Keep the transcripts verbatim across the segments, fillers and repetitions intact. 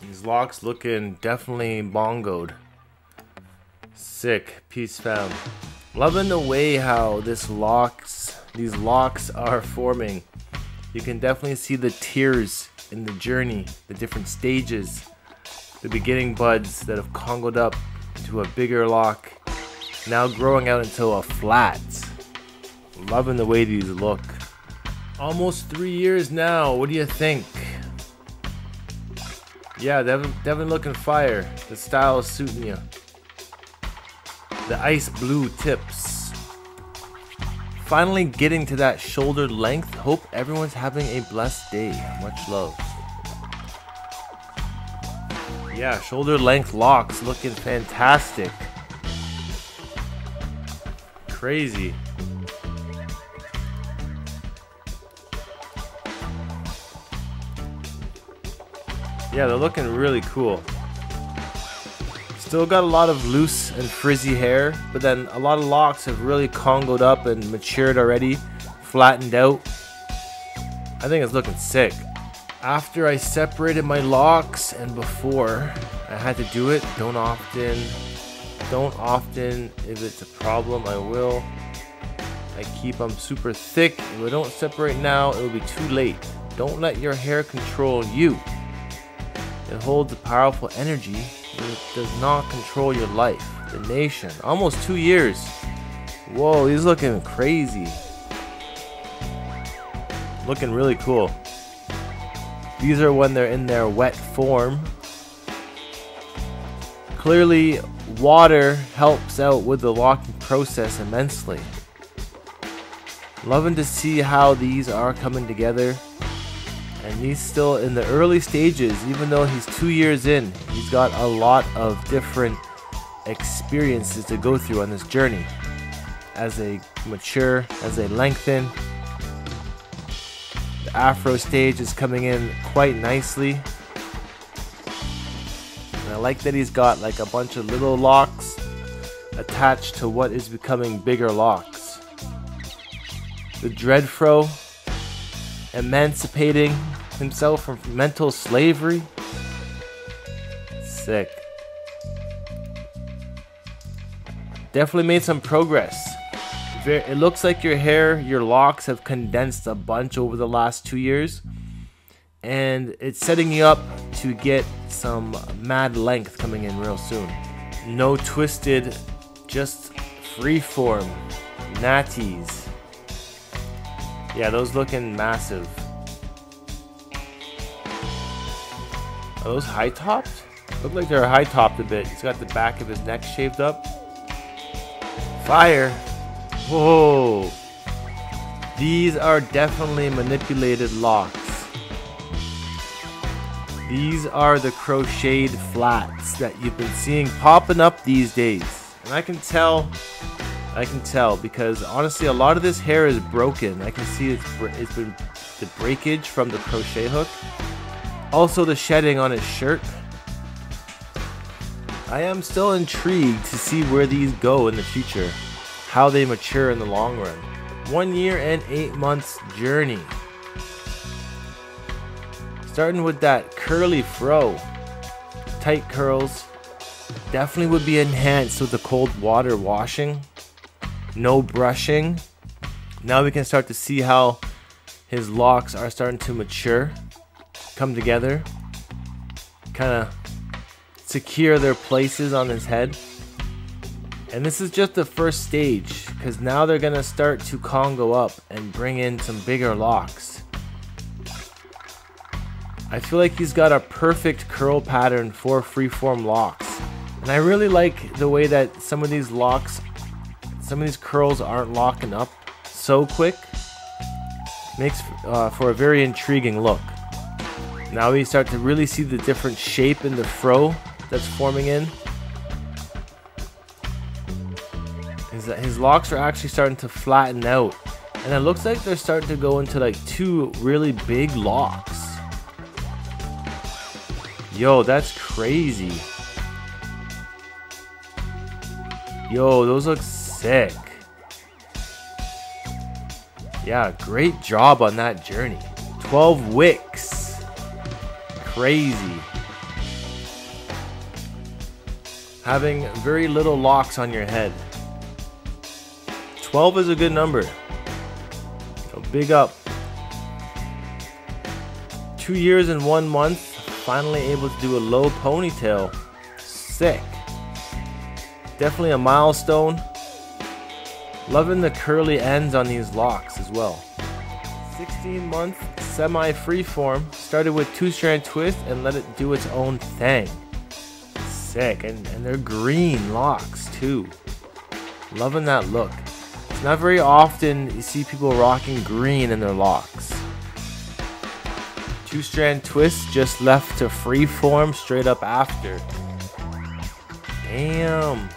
These locks looking definitely bongoed. Sick. Peace, fam. Loving the way how this locks, these locks are forming. You can definitely see the tiers in the journey, the different stages, the beginning buds that have congoed up to a bigger lock, now growing out into a flat. Loving the way these look. Almost three years now. What do you think? Yeah, definitely looking fire. The style is suiting you. The ice blue tips. Finally getting to that shoulder length. Hope everyone's having a blessed day. Much love. Yeah, shoulder length locks looking fantastic. Crazy. Yeah, they're looking really cool. Still got a lot of loose and frizzy hair, but then a lot of locks have really congoed up and matured already, flattened out. I think it's looking sick. After I separated my locks and before, I had to do it. Don't often, don't often. If it's a problem, I will. I keep them super thick. If I don't separate now, it'll be too late. Don't let your hair control you. It holds a powerful energy, but it does not control your life, the nation. Almost two years. Whoa, he's looking crazy. Looking really cool. These are when they're in their wet form. Clearly, water helps out with the locking process immensely. Loving to see how these are coming together. And he's still in the early stages, even though he's two years in. He's got a lot of different experiences to go through on this journey. As they mature, as they lengthen. The afro stage is coming in quite nicely. And I like that he's got like a bunch of little locks attached to what is becoming bigger locks. The dread fro. Emancipating himself from mental slavery. Sick. Definitely made some progress. It looks like your hair, your locks have condensed a bunch over the last two years. And it's setting you up to get some mad length coming in real soon. No twisted, just freeform natties. Yeah, those looking massive. Are those high-topped? Look like they're high-topped a bit. He's got the back of his neck shaved up. Fire! Whoa! These are definitely manipulated locks. These are the crocheted flats that you've been seeing popping up these days. And I can tell... I can tell because honestly a lot of this hair is broken. I can see it's, it's been the breakage from the crochet hook. Also the shedding on his shirt. I am still intrigued to see where these go in the future. How they mature in the long run. One year and eight months journey. Starting with that curly fro. Tight curls. Definitely would be enhanced with the cold water washing. No brushing. Now we can start to see how his locks are starting to mature, come together, kind of secure their places on his head. And this is just the first stage, because now they're going to start to congo up and bring in some bigger locks. I feel like he's got a perfect curl pattern for freeform locks. And I really like the way that some of these locks Some of these curls aren't locking up so quick. Makes uh, for a very intriguing look. Now we start to really see the different shape in the fro that's forming in. His, his locks are actually starting to flatten out. And it looks like they're starting to go into like two really big locks. Yo, that's crazy. Yo, those look sick. Sick. Yeah, great job on that journey. twelve wicks. Crazy. having very little locks on your head. twelve is a good number. So big up. Two years and one month, finally able to do a low ponytail. Sick. Definitely a milestone. Loving the curly ends on these locks as well. sixteen month semi-freeform. Started with two-strand twist and let it do its own thing. Sick. And, and they're green locks too. Loving that look. It's not very often you see people rocking green in their locks. Two-strand twist just left to freeform straight up after. Damn.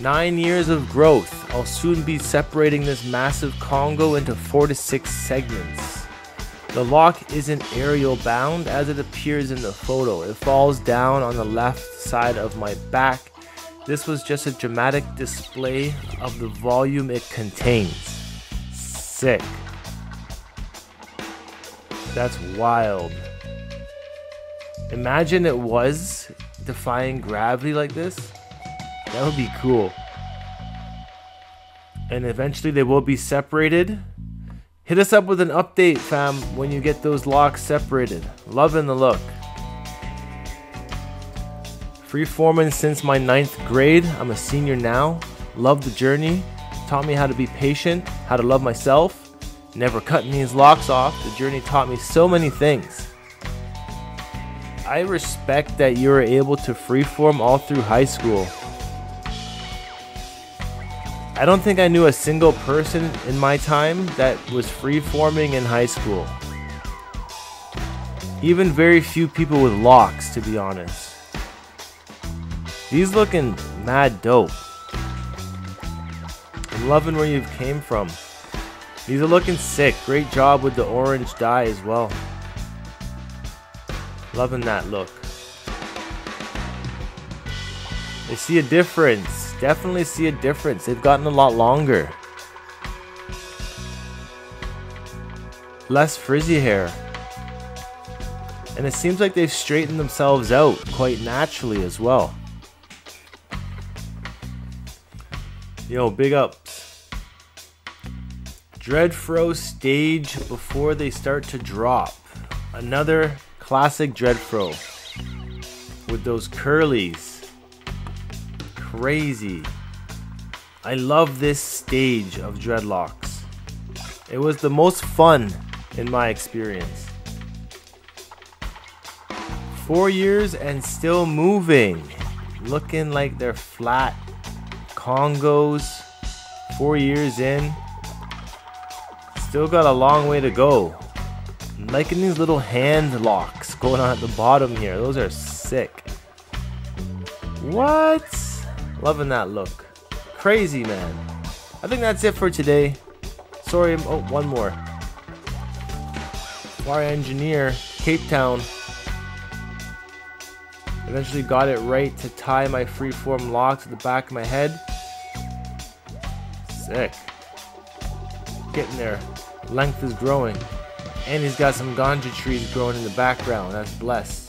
Nine years of growth. I'll soon be separating this massive Congo into four to six segments. The lock isn't aerial bound as it appears in the photo. It falls down on the left side of my back. This was just a dramatic display of the volume it contains. Sick. That's wild. Imagine it was defying gravity like this. That would be cool. And eventually they will be separated. Hit us up with an update, fam, when you get those locks separated. Loving the look. Freeforming since my ninth grade. I'm a senior now. Love the journey. Taught me how to be patient, how to love myself. Never cutting these locks off. The journey taught me so many things. I respect that you were able to freeform all through high school. I don't think I knew a single person in my time that was freeforming in high school. Even very few people with locks, to be honest. These looking mad dope. I'm loving where you came from. These are looking sick. Great job with the orange dye as well. Loving that look. I see a difference. Definitely see a difference. They've gotten a lot longer. Less frizzy hair. And it seems like they've straightened themselves out quite naturally as well. Yo, big ups. Dreadfro stage before they start to drop. Another classic Dreadfro with those curlies. Crazy. I love this stage of dreadlocks. It was the most fun in my experience. Four years and still moving. Looking like they're flat Congos. Four years in. Still got a long way to go. I'm liking these little hand locks going on at the bottom here. Those are sick. What? Loving that look. Crazy, man. I think that's it for today. Sorry, oh, one more. Fire Engineer, Cape Town. Eventually got it right to tie my freeform lock to the back of my head. Sick. Getting there. Length is growing. And he's got some ganja trees growing in the background. That's blessed.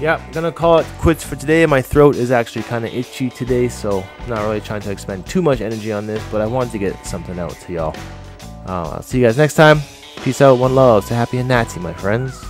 Yeah, I'm gonna call it quits for today. My throat is actually kind of itchy today, so I'm not really trying to expend too much energy on this, but I wanted to get something out to y'all. Uh, I'll see you guys next time. Peace out, one love. Stay happy and natty, my friends.